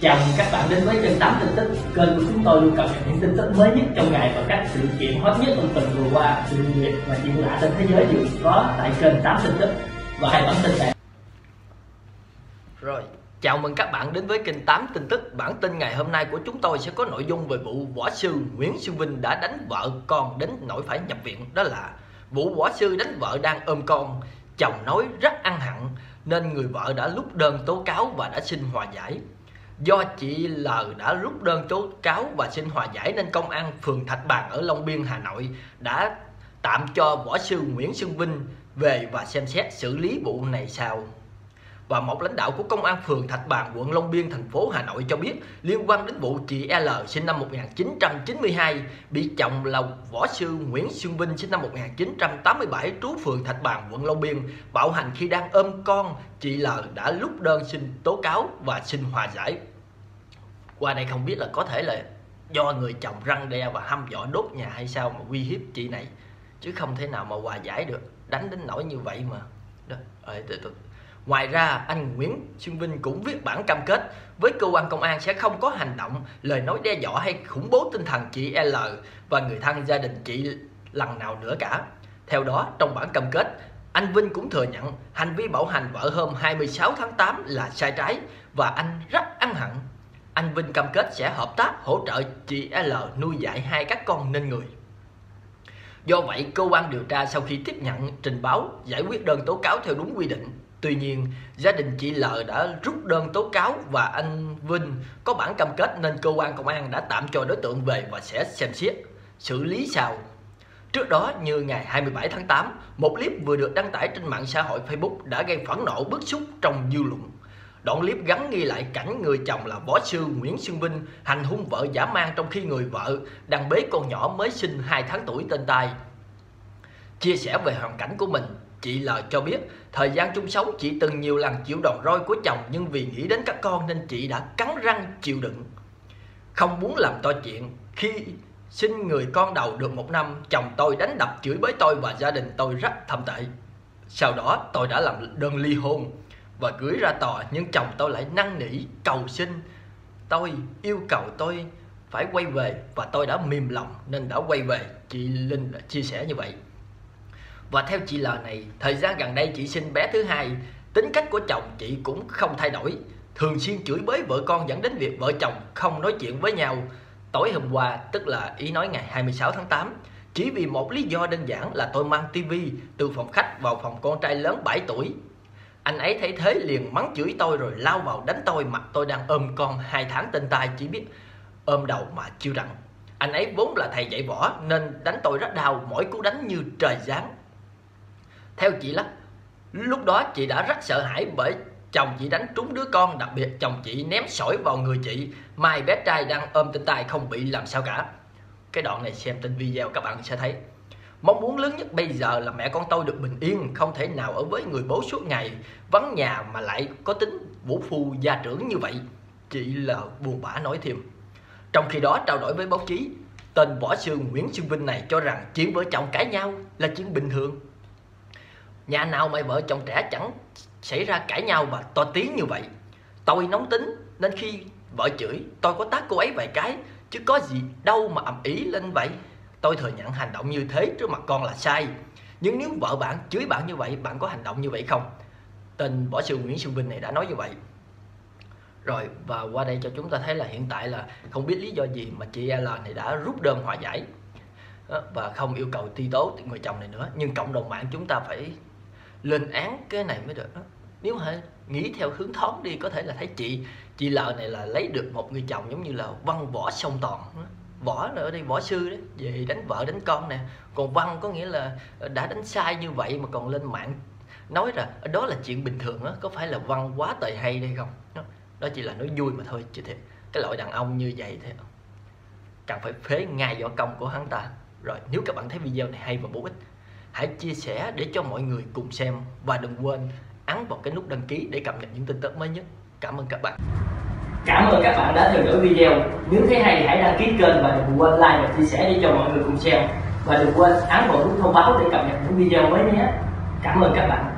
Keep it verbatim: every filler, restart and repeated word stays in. Chào mừng các bạn đến với kênh Tám Tin Tức, kênh của chúng tôi luôn cập nhật những tin tức mới nhất trong ngày và các sự kiện hot nhất trong tuần vừa qua, sự việc và chuyện lạ trên thế giới đều có tại kênh Tám Tin Tức và hãy bản tin này. Rồi, chào mừng các bạn đến với kênh Tám Tin Tức. Bản tin ngày hôm nay của chúng tôi sẽ có nội dung về vụ võ sư Nguyễn Xuân Vinh đã đánh vợ con đến nỗi phải nhập viện. Đó là vụ võ sư đánh vợ đang ôm con, chồng nói rất ăn hận nên người vợ đã rút đơn tố cáo và đã xin hòa giải. Do chị L đã rút đơn tố cáo và xin hòa giải nên công an phường Thạch Bàn ở Long Biên, Hà Nội đã tạm cho võ sư Nguyễn Xuân Vinh về và xem xét xử lý vụ này sao. Và một lãnh đạo của công an phường Thạch Bàn, quận Long Biên, thành phố Hà Nội cho biết liên quan đến vụ chị L sinh năm một nghìn chín trăm chín mươi hai bị chồng là võ sư Nguyễn Xuân Vinh sinh năm một nghìn chín trăm tám mươi bảy trú phường Thạch Bàn, quận Long Biên bạo hành khi đang ôm con, chị L đã rút đơn xin tố cáo và xin hòa giải. Qua đây không biết là có thể là do người chồng răng đe và hăm dọa đốt nhà hay sao mà uy hiếp chị này, chứ không thể nào mà hòa giải được, đánh đến nỗi như vậy mà. Đó. Ê, từ từ. Ngoài ra, anh Nguyễn Xuân Vinh cũng viết bản cam kết với cơ quan công an sẽ không có hành động, lời nói đe dọa hay khủng bố tinh thần chị L và người thân gia đình chị lần nào nữa cả. Theo đó, trong bản cam kết, anh Vinh cũng thừa nhận hành vi bạo hành vợ hôm hai mươi sáu tháng tám là sai trái và anh rất ăn hận. Anh Vinh cam kết sẽ hợp tác hỗ trợ chị L nuôi dạy hai các con nên người. Do vậy, cơ quan điều tra sau khi tiếp nhận trình báo giải quyết đơn tố cáo theo đúng quy định. Tuy nhiên, gia đình chị L đã rút đơn tố cáo và anh Vinh có bản cam kết nên cơ quan công an đã tạm cho đối tượng về và sẽ xem xét xử lý sau. Trước đó, như ngày hai mươi bảy tháng tám, một clip vừa được đăng tải trên mạng xã hội Facebook đã gây phẫn nộ bức xúc trong dư luận. Đoạn clip gắn ghi lại cảnh người chồng là võ sư Nguyễn Xuân Vinh hành hung vợ dã man trong khi người vợ đang bế con nhỏ mới sinh hai tháng tuổi trên tay. Chia sẻ về hoàn cảnh của mình, chị L cho biết thời gian chung sống chị từng nhiều lần chịu đòn roi của chồng nhưng vì nghĩ đến các con nên chị đã cắn răng chịu đựng, không muốn làm to chuyện. Khi sinh người con đầu được một năm, chồng tôi đánh đập chửi bới tôi và gia đình tôi rất thậm tệ. Sau đó tôi đã làm đơn ly hôn và gửi ra tòa nhưng chồng tôi lại năn nỉ cầu xin tôi, yêu cầu tôi phải quay về và tôi đã mềm lòng nên đã quay về, chị Linh đã chia sẻ như vậy. Và theo chị L này, thời gian gần đây chị sinh bé thứ hai, tính cách của chồng chị cũng không thay đổi, thường xuyên chửi bới vợ con dẫn đến việc vợ chồng không nói chuyện với nhau. Tối hôm qua, tức là ý nói ngày hai mươi sáu tháng tám, chỉ vì một lý do đơn giản là tôi mang tivi từ phòng khách vào phòng con trai lớn bảy tuổi. Anh ấy thấy thế liền mắng chửi tôi rồi lao vào đánh tôi, mặt tôi đang ôm con hai tháng trên tay, chỉ biết ôm đầu mà chịu đựng. Anh ấy vốn là thầy dạy võ nên đánh tôi rất đau, mỗi cú đánh như trời giáng. Theo chị L, lúc đó chị đã rất sợ hãi bởi chồng chị đánh trúng đứa con, đặc biệt chồng chị ném sỏi vào người chị, mai bé trai đang ôm trên tay không bị làm sao cả. Cái đoạn này xem trên video các bạn sẽ thấy. Mong muốn lớn nhất bây giờ là mẹ con tôi được bình yên, không thể nào ở với người bố suốt ngày, vắng nhà mà lại có tính vũ phu gia trưởng như vậy, chị L buồn bã nói thêm. Trong khi đó trao đổi với báo chí, tên võ sư Nguyễn Xuân Vinh này cho rằng chuyện vợ chồng cãi nhau là chuyện bình thường. Nhà nào mày vợ chồng trẻ chẳng xảy ra cãi nhau và to tiếng như vậy. Tôi nóng tính nên khi vợ chửi tôi có tát cô ấy vài cái chứ có gì đâu mà ầm ĩ lên vậy. Tôi thừa nhận hành động như thế trước mặt con là sai. Nhưng nếu vợ bạn chửi bạn như vậy, bạn có hành động như vậy không? Tên võ sư Nguyễn Xuân Vinh này đã nói như vậy. Rồi, và qua đây cho chúng ta thấy là hiện tại là không biết lý do gì mà chị L này đã rút đơn hòa giải và không yêu cầu truy tố người chồng này nữa. Nhưng cộng đồng mạng chúng ta phải lên án cái này mới được đó. Nếu hãy nghĩ theo hướng thoáng đi, có thể là thấy chị chị L này là lấy được một người chồng giống như là văn võ song toàn. Võ là ở đây võ sư đấy, về đánh vợ đánh con nè, còn văn có nghĩa là đã đánh sai như vậy mà còn lên mạng nói là đó là chuyện bình thường đó. Có phải là văn quá tệ hay đây không? Đó chỉ là nói vui mà thôi chứ thiệt cái loại đàn ông như vậy thế cần phải phế ngay võ công của hắn ta. Rồi, nếu các bạn thấy video này hay và bổ ích, hãy chia sẻ để cho mọi người cùng xem và đừng quên ấn vào cái nút đăng ký để cập nhật những tin tức mới nhất. Cảm ơn các bạn. Cảm ơn các bạn đã theo dõi video. Nếu thấy hay hãy đăng ký kênh và đừng quên like và chia sẻ để cho mọi người cùng xem và đừng quên ấn vào nút thông báo để cập nhật những video mới nhé. Cảm ơn các bạn.